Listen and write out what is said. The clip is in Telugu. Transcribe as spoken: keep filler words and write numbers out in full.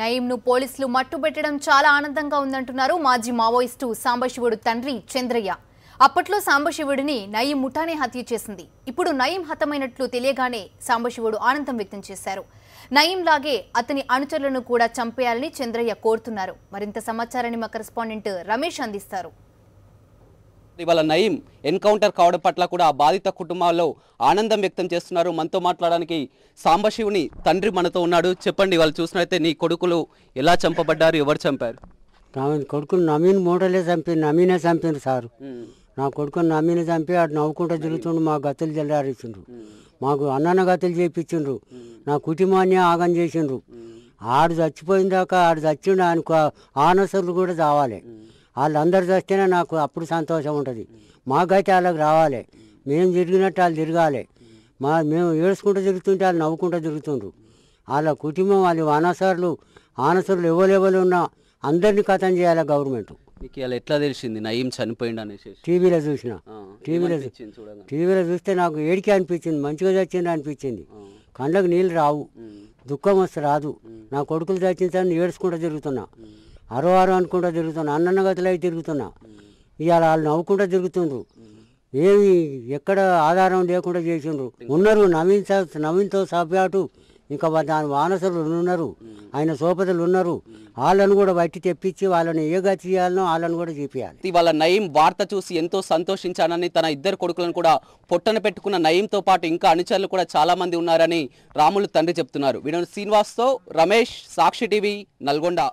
నయీంను పోలీసులు మట్టుబెట్టడం చాలా ఆనందంగా ఉందంటున్నారు మాజీ మావోయిస్టు సాంబ శివుడు తండ్రి చంద్రయ్య. అప్పట్లో సాంబ శివుడిని నయీం ముఠానే హత్య చేసింది. ఇప్పుడు నయీం హతమైనట్లు తెలియగానే సాంబ శివుడు ఆనందం వ్యక్తం చేశారు. నయీం లాగే అతని అనుచరులను కూడా చంపేయాలని చంద్రయ్య కోరుతున్నారు. మరింత సమాచారాన్ని మా కరెస్పాండెంట్ రమేష్ అందిస్తారు. ఇవాళ నయీం ఎన్కౌంటర్ కావడం పట్ల కూడా ఆ బాధిత కుటుంబాల్లో ఆనందం వ్యక్తం చేస్తున్నారు. మనతో మాట్లాడడానికి సాంబశివుని తండ్రి మనతో ఉన్నాడు. చెప్పండి, వాళ్ళు చూసినైతే నీ కొడుకులు ఎలా చంపబడ్డారు, ఎవరు చంపారు? నా కొడుకులు నమీన్ మూడలే చంపి నమీనే చంపారు సారు. నా కొడుకుని నమీనే చంపి అటు నవ్వుకుంటూ జరుగుతుండ్రు. మా గతులు జల్లారిండ్రు, మాకు అన్నన్న గతులు చేయించిండ్రు, నా కుటుంబాన్ని ఆగం చేసిండ్రు. ఆడు చచ్చిపోయిన దాకా ఆడు చచ్చిండు ఆయనకు ఆనసరులు కూడా చావాలి. వాళ్ళందరూ చస్తేనే నాకు అప్పుడు సంతోషం ఉంటుంది. మాకైతే వాళ్ళకి రావాలి, మేము తిరిగినట్టు వాళ్ళు తిరగాలి. మా మేము ఏడుచుకుంటూ తిరుగుతుంటే వాళ్ళు నవ్వుకుంటూ తిరుగుతుండ్రు. వాళ్ళ కుటుంబం వాళ్ళు అనసరులు ఆనసరులు ఎవరెవరు ఉన్నా అందరినీ కథం చేయాలి గవర్నమెంట్. మీకు ఇలా ఎట్లా తెలిసింది నయీం చనిపోయింది అనేసి? టీవీలో చూసిన, టీవీలో టీవీలో చూస్తే నాకు ఏడికి అనిపించింది, మంచిగా చచ్చింది అనిపించింది. కళ్ళకు నీళ్ళు రావు, దుఃఖం వస్తే రాదు. నా కొడుకులు చచ్చిందని ఏడుచుకుంటూ తిరుగుతున్నా, అరవారు అనుకుంటూ తిరుగుతున్నా, అన్నన్న గతులు అవి తిరుగుతున్నా. ఇవాళ వాళ్ళు నవ్వుకుంటూ తిరుగుతుండ్రు. ఏమి ఎక్కడ ఆధారం లేకుండా చేసిండ్రు. ఉన్నారు నవీన్ సార్, నవీన్తో సాబ్యాటు ఇంకా దాని వానసులు ఉన్నారు, ఆయన సోపతులు ఉన్నారు. వాళ్ళను కూడా బయట తెప్పించి వాళ్ళని ఏ గతి చేయాలనో వాళ్ళని కూడా చేపియాలి. వాళ్ళ నయీం వార్త చూసి ఎంతో సంతోషించానని తన ఇద్దరు కొడుకులను కూడా పొట్టన పెట్టుకున్న నయీంతో పాటు ఇంకా అనుచరులు కూడా చాలా మంది ఉన్నారని రాములు తండ్రి చెప్తున్నారు. వీడియో శ్రీనివాస్తో రమేష్, సాక్షి టీవీ, నల్గొండ.